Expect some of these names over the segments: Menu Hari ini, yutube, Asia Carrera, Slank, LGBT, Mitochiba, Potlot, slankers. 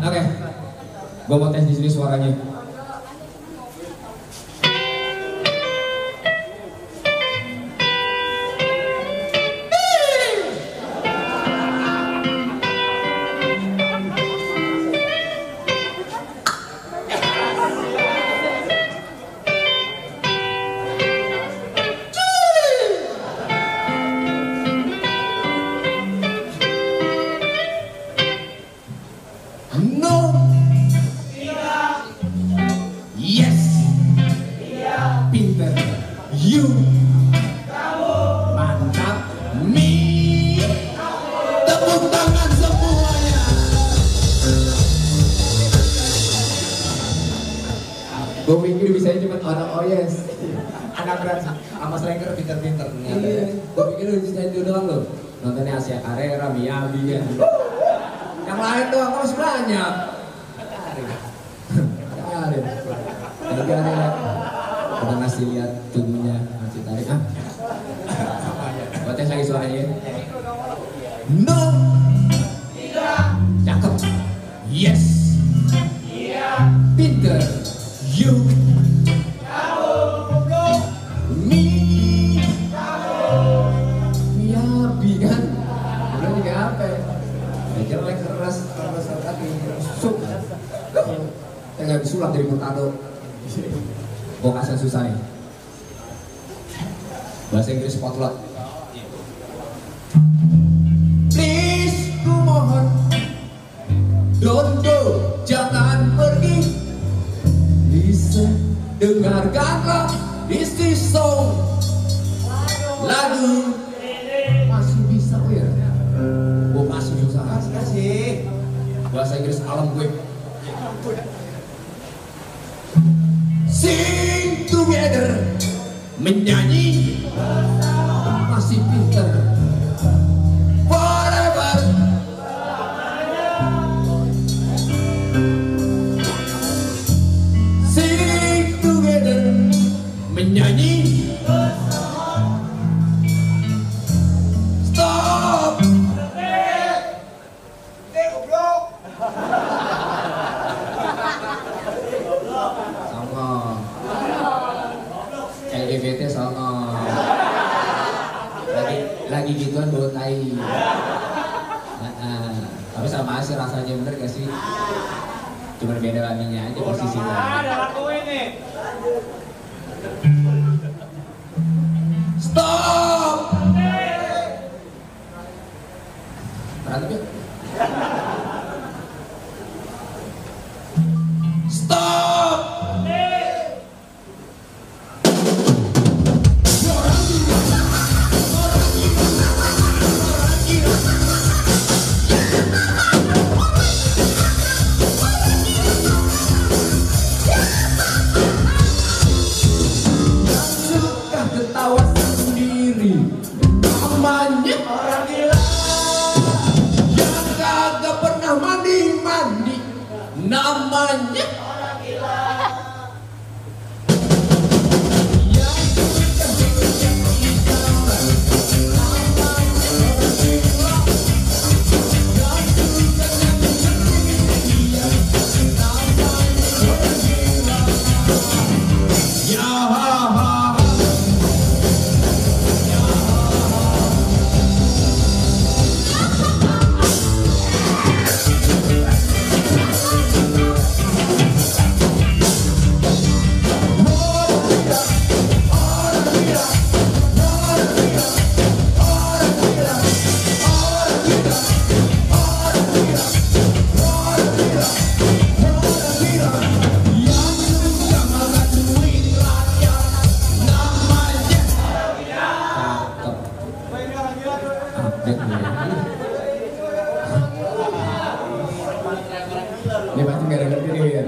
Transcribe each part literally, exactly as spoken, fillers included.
Oke, okay. Gue mau tes di sini suaranya. Gue pikir bisa cuma orang Oyes, anak berat sama Slanker pinter-pinter. Iya, gue pikir bisa itu doang loh. Nontonnya Asia Carrera, Miami ya. Yang lain tuh aku masih banyak. Ada Arin, ada Arin, ada Arin. Kita masih lihat tubuhnya masih tarik ah. Gue tes lagi suaranya. No, tidak, cakep, yes, iya, pinter. You, me, Miabi kan, udah juga apa? Belajar lagi keras, keras tapi sulit. Saya nggak bisa ulang dari Potlot. Gue kasih susah nih. Bahasa Inggris Potlot. Please, ku mohon, don't go, jangan pergi. Dengarkanlah this song, lagu masih bisa ya, gue masih bisa kasih bahasa Inggris alam gue. Sing together, menyanyi masih pinter. Forever, menyanyi bersama. Stop. Ini goblok. Sama. L G B T sama. Lagi lagi gituan bawa tai. Nah, tapi sama sih rasanya bener gak sih? Cuma beda laminya aja posisinya. Ada aku ini. Stop! Berantem ya? Stop! Namanya orang gila. Dia pasti gak ada ngerti nih ya.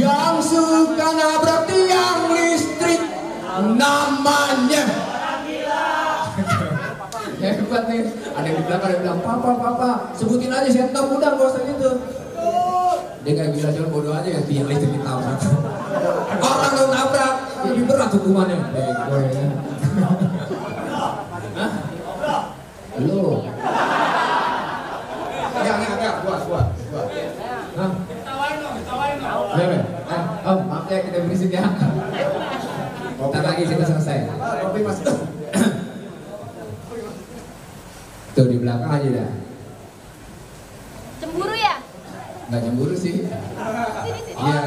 Yang suka nabrak tiang listrik namanya orang gila. Hebat nih. Ada yang bilang, ada yang bilang, papa, papa sebutin aja, saya tahu udah gak usah gitu. Dia gak gila jalan bodoh aja ya, tiang listrik ditabrak. Orang yang nabrak lebih berat hukumannya. Hah? Loh fisiknya. Ntar lagi kita selesai. Tuh di belakang aja dah. Cemburu ya? Nggak cemburu sih. Sini sini. Iya.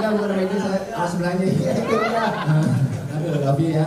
Enggak bukan itu, saya harus belanja. Aduh, tapi ya.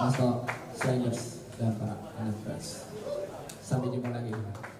Master Slangers dan para anak fresh. Sampai jumpa lagi.